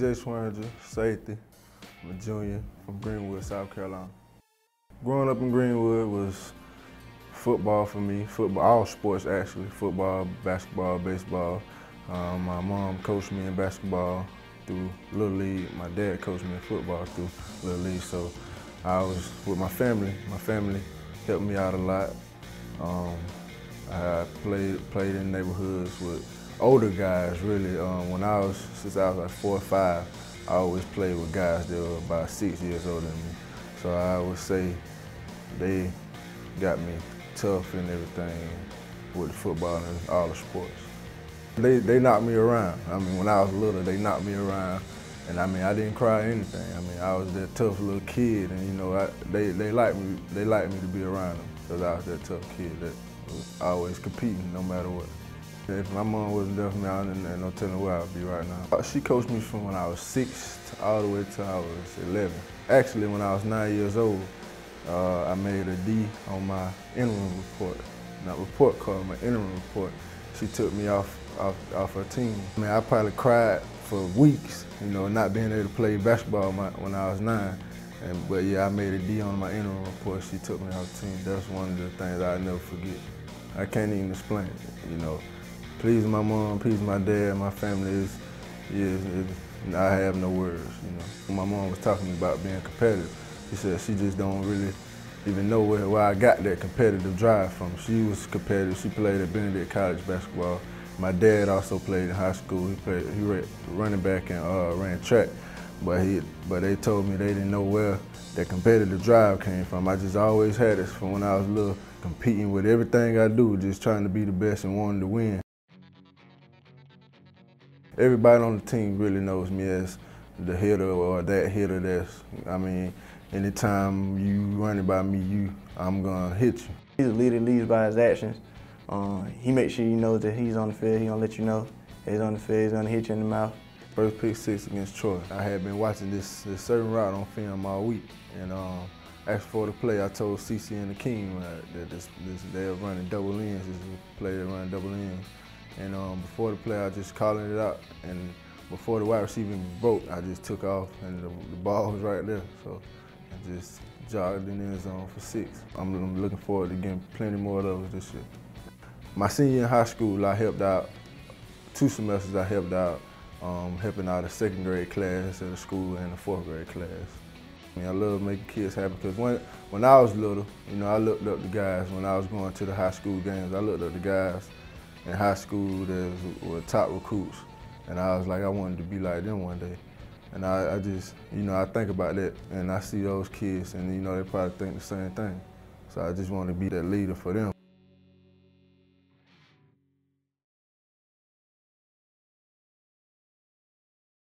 D.J. Swearinger, safety. I'm a junior from Greenwood, South Carolina. Growing up in Greenwood was football for me, football, all sports actually, football, basketball, baseball. My mom coached me in basketball through Little League. My dad coached me in football through Little League, so I was with my family. My family helped me out a lot. I played in neighborhoods with older guys, really. Since I was like 4 or 5, I always played with guys that were about 6 years older than me. So I would say they got me tough and everything with football and all the sports. They knocked me around. I mean, when I was little, they knocked me around. And I mean, I didn't cry or anything. I mean, I was that tough little kid, and you know, they liked me to be around them because I was that tough kid that was always competing no matter what. If my mom wasn't there for me, I didn't know telling where I would be right now. She coached me from when I was 6 all the way till I was 11. Actually, when I was 9 years old, I made a D on my interim report. Not report card, my interim report. She took me off her team. I mean, I probably cried for weeks, you know, not being able to play basketball when I was 9. But yeah, I made a D on my interim report. She took me off the team. That's one of the things I'll never forget. I can't even explain it, you know. Pleasing my mom, pleasing my dad, my family I have no words, you know. My mom was talking to me about being competitive. She said she just don't really even know where I got that competitive drive from. She was competitive. She played at Benedict College basketball. My dad also played in high school. He ran running back and ran track. But they told me they didn't know where that competitive drive came from. I just always had it from when I was little, competing with everything I do, just trying to be the best and wanting to win. Everybody on the team really knows me as the hitter or that hitter. I mean, anytime you running by me, I'm gonna hit you. He's a leader, leads by his actions. He makes sure you know that he's on the field. He gonna let you know he's on the field. He's gonna hit you in the mouth. First pick six against Troy. I had been watching this certain route on film all week, and asked for the play. I told CeCe and the King that they're running double ends. This is a play that run double ends. And before the play, I was just calling it out. And before the wide receiver broke, I just took off, and the ball was right there. So I just jogged in the end zone for 6. I'm looking forward to getting plenty more of those this year. My senior year in high school, I helped out 2 semesters. I helped out, helping out a 2nd grade class at a school and a 4th grade class. I mean, I love making kids happy because when I was little, you know, I looked up to guys when I was going to the high school games. I looked up to guys in high school that were top recruits, and I was like, I wanted to be like them one day. And I just, you know, I think about that, and I see those kids, and you know, they probably think the same thing. So I just want to be that leader for them.